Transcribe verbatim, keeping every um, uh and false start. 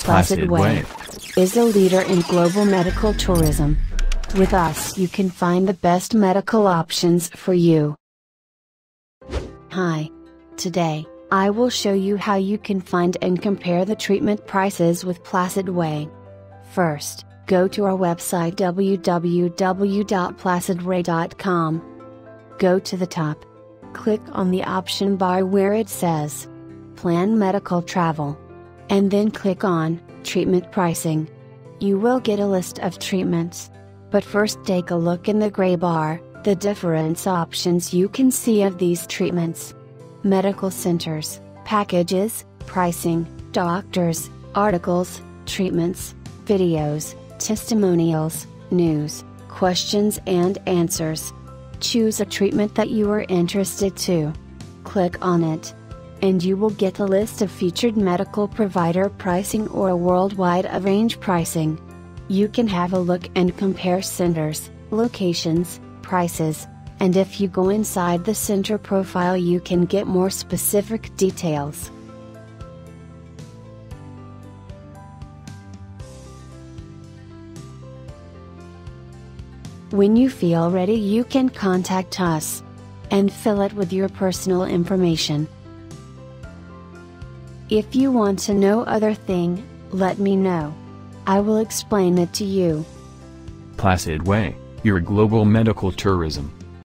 PlacidWay is a leader in global medical tourism. With us you can find the best medical options for you. Hi. Today, I will show you how you can find and compare the treatment prices with PlacidWay. First, go to our website w w w dot placidway dot com. Go to the top. Click on the option bar where it says Plan Medical Travel. And then click on Treatment Pricing. You will get a list of treatments. But first take a look in the gray bar, the different options you can see of these treatments. Medical centers, packages, pricing, doctors, articles, treatments, videos, testimonials, news, questions and answers. Choose a treatment that you are interested to. Click on it. And you will get a list of featured medical provider pricing or worldwide range pricing. You can have a look and compare centers, locations, prices, and if you go inside the center profile you can get more specific details. When you feel ready you can contact us and fill it with your personal information. If you want to know other thing, let me know. I will explain it to you. PlacidWay, your global medical tourism.